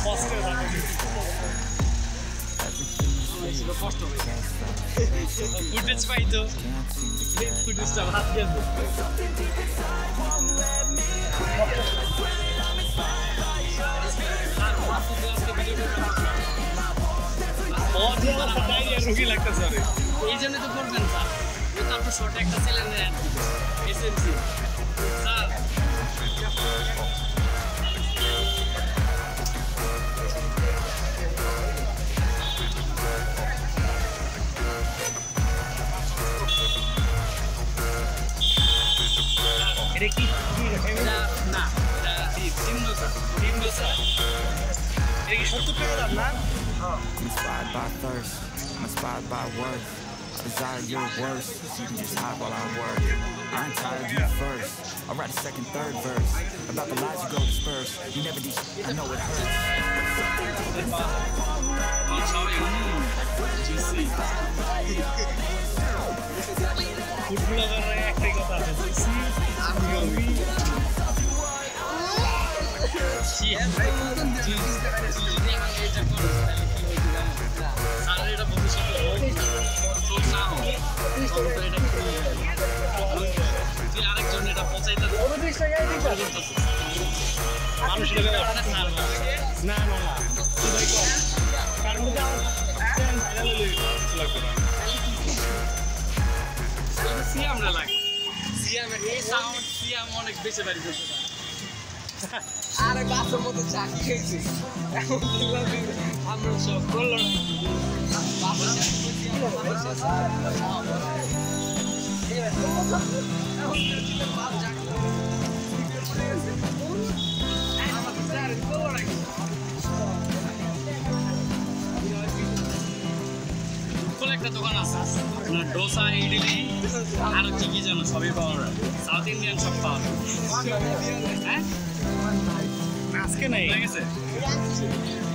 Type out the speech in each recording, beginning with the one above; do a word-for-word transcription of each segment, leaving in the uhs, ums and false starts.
Sir, the kid, nah, the inspired by thirst, I'm inspired by worth. I desire your worst. You can just hide while I work. I'm tired of you first. I'll write a second, third verse about the lies you go disperse. You never do. I know it hurts. I'm going to she has very important things that are living on age of Saturday of so now, corporate activity. I'm going to yeah, but he sound, he am on a bit of a I got some of the jackets. I'm not sure. Color. I'm dosa, idli, and a chicken and a soy powder. South Indian shop powder. Ask an egg.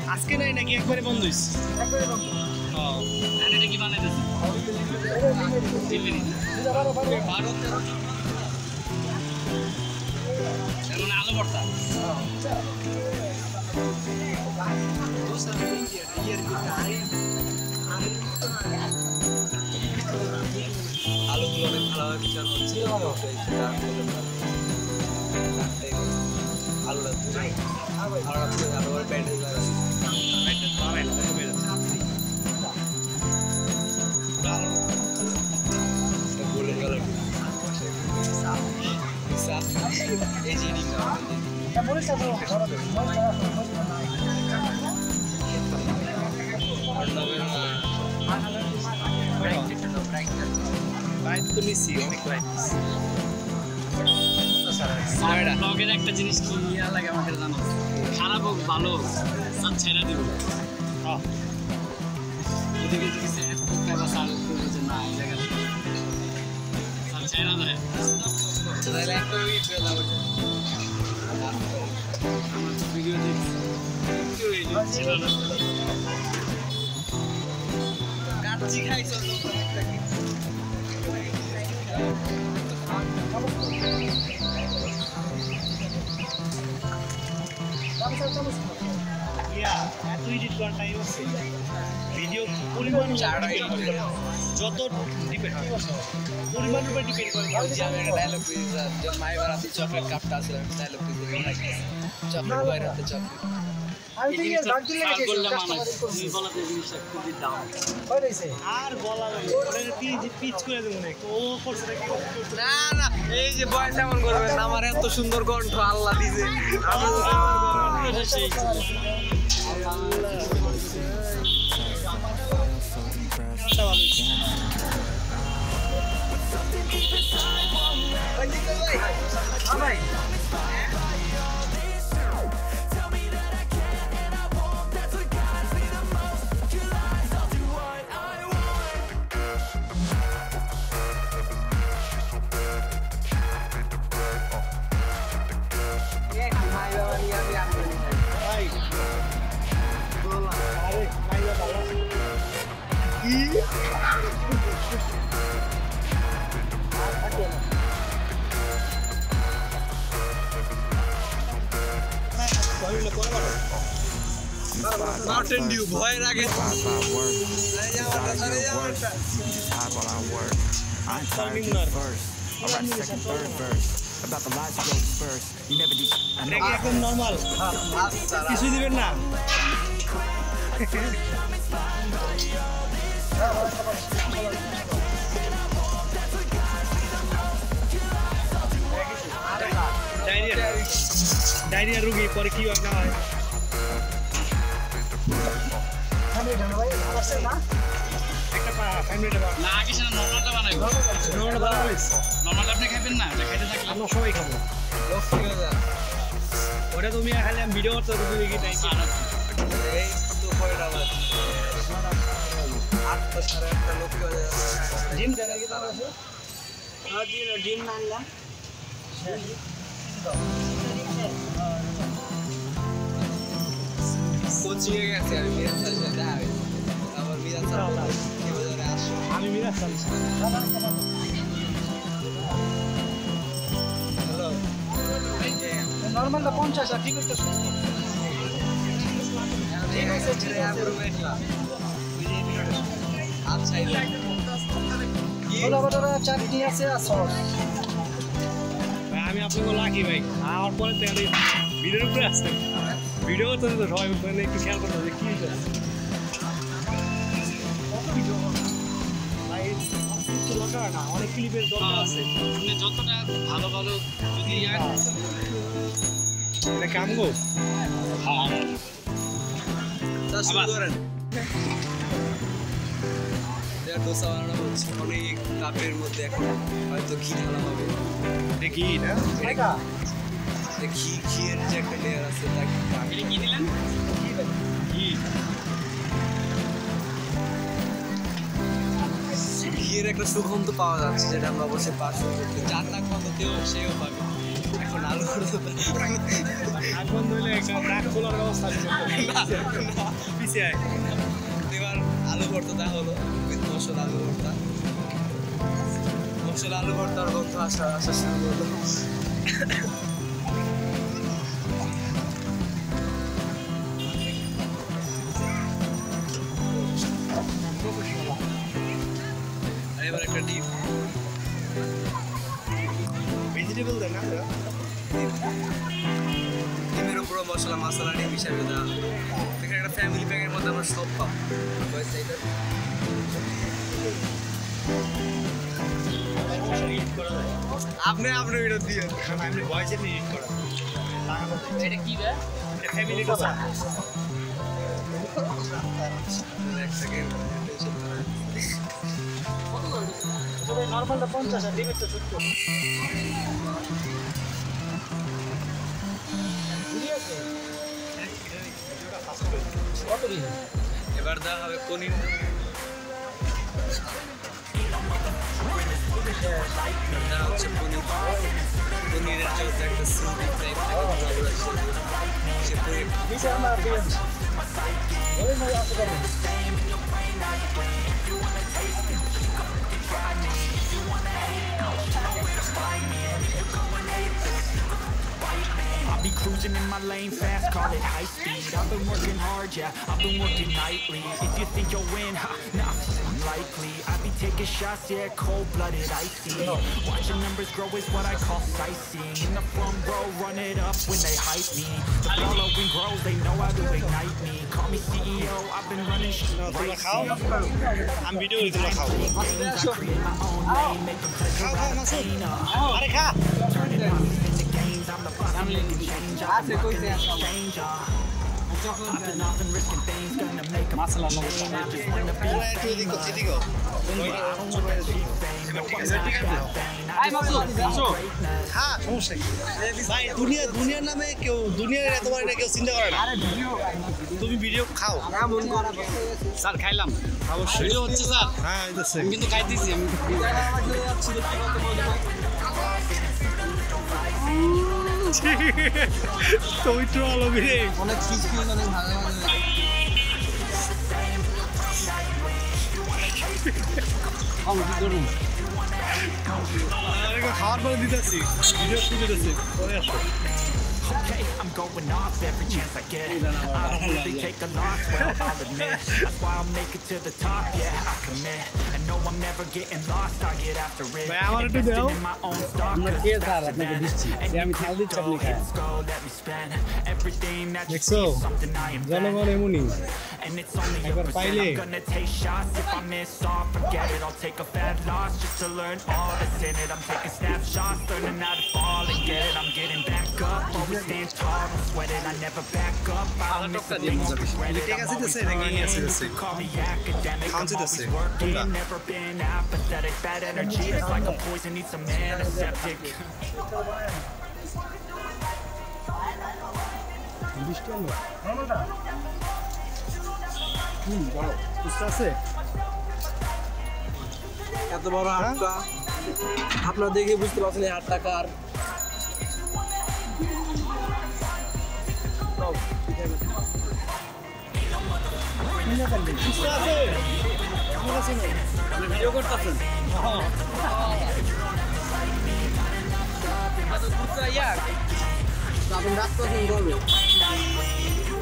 Ask an egg again for a bondus. Oh, and I give another thing. Divini. I will I don't know I I yeah, I tweeted one time. Video Puliman Charlie. Joto depends. Puliman depends on the chocolate cup tassel and salad. Chocolate white at the chocolate. I think it's not the down. What is it? Our ball is pitch. Oh, for the boys, I'm going to Amaretto Sundargon to Allah. I'm going to I Mountain Dew, boy, I get I'm timing first. I'm right second, third verse. About the lies you wrote first. You never do. I know. I'm normal. Kisu diben na. Dinah Ruggie, for you are now. আমি আপনাকে lucky ভাই আর পরে তেল ভিডিওর উপরে আসছে video তো সবাই বলে একটু খেয়াল করতে হবে কি হচ্ছে কত ভিডিও ভাই কিছু লাগা না অনেক ক্লিপের দরকার আছে মানে যতটা ভালো ভালো যদি ইয়ার এটা কাম গো হ্যাঁ তা শুরু করেন দেয়া দোসা বানানো হচ্ছে মানে এক কাপের মধ্যে এখন হয়তো ঘি ঢালা হবে দেখি না দেখা The key here is like that. Did you get it? Yes. Here is a sukhom to power that is that we are going to pass through. Four lakh pound to go. Save up. I can not afford that. I can't do it. I can't afford that. Busy. They were alu borta da holo. With moshal alu borta. Moshal alu borta or borta asha asha shuru. Vegetable then, right? This is our masala masala dish. We serve it. We have a family pack and we have a stop. Boys, take it. आपने आपने video दिया. हमने boys ने eat करा. मेरे की है? Family का साथ. Next again. It's normal to punch us and leave it to shoot you. What do you mean? Ever done have a conin? Now it's a conin. Conin is just like a simple thing. These are my friends. What is my answer? You wanna hate, no, know where to find me. You're going hate. I'll be cruising in my lane fast, call it high speed. I've been working hard, yeah, I've been working nightly. If you think you'll win, ha, nah, unlikely. I be taking shots, yeah, cold-blooded, icy. Watching numbers grow is what I call sightseeing. In the front row, run it up when they hype me. The following grows, they know how to ignite me. Call me C E O, I've been running shit right here. I'm videoing the Lakhi. I create my own lane, make them pleasure out of pain. I'm turning profit into gains. I'm the bottom, making change. I'm the fucking exchanger. I've been often risking things, gonna make a mess. I just wanna be famous. I don't wanna be famous. No one's not that vain. I just wanna be greatness. हाँ, समझे। भाई दुनिया दुनिया ना में क्यों दुनिया में तुम्हारे ना क्यों सिंदा कर रहा है? तुम भी वीडियो खाओ। सर खाई लाम। वीडियो होती है सर। हाँ इधर से। हम भी तो खाई थी सी हम। So we troll over here. On a cheese pin on a hard one. I got hard one with a seat. You just put it a seat. Okay, I'm going off every chance I get. I don't really take a loss, well, I'll admit. That's why I'll make it to the top, yeah, I commit. I know I'm never getting lost, I get after it. Investing in my own stock, cause that's a man. Any crypto hits go, let me spend. Everything that you see is something I invent. And it's only a percent, I'm gonna take shots. If I miss all, forget it, I'll take a fat loss. Just to learn all that's in it, I'm taking snapshots. Learning how to fall and get it, I'm getting back up. Always stand tall, I'm sweating, I never back up. I don't miss a thing, won't regret it, I'm always learning. You call me academic, I'm always working. Never been apathetic, bad energy is like a poison, needs a man, a septic. Hmm, wow. It's a আপনারা দেখে বুঝতে পারছেন এই আট টাকা আর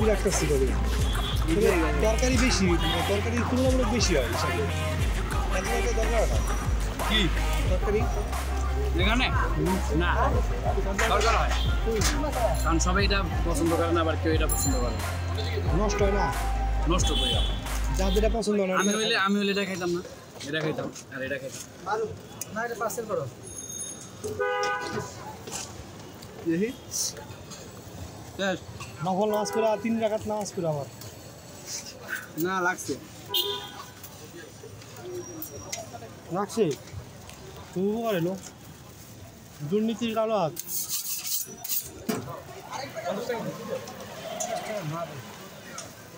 তরকারি বেশি তরকারি তুলনামূলক বেশি হয় কি তরকারি এখানে না দরকার হয় কারণ সবাই এটা পছন্দ করে না আবার কেউ এটা পছন্দ করে নষ্ট হয় না নষ্ট হয়ে যায় যা যেটা পছন্দ না আমি হইলে আমি হইলে এটা খাইতাম না এটা খাইতাম আর এটা খাইতাম মারু না এটা পার্সেল করো এই হ্যাঁ নকল নামাজ করে তিন রাকাত নামাজ করে আমার না লাগছে লাগছে তুমি করে লো দুর্নীতির কালো হাত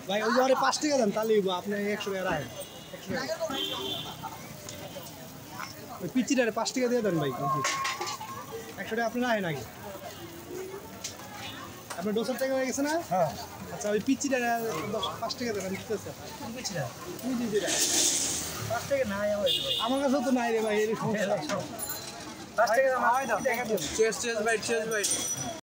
ভাই ওই আরে পাঁচ টাকা দেন তাহলে আপনি একশো টাকা রাখেন ওই পিচির আরে পাঁচ টাকা দিয়ে দেন ভাই একশো টাকা আপনি রাখেন আগে আপনার দোসের টাকা হয়ে গেছে না হ্যাঁ আচ্ছা ওই পিচিটা পাঁচ টাকা দেবেন পিচিটা পাঁচ টাকা নাই আমার কাছেও তো নাই রে ভাই এর সমস্যা পাঁচ টাকা দাও আমায় দাও চেস চেস ভাই চেস ভাই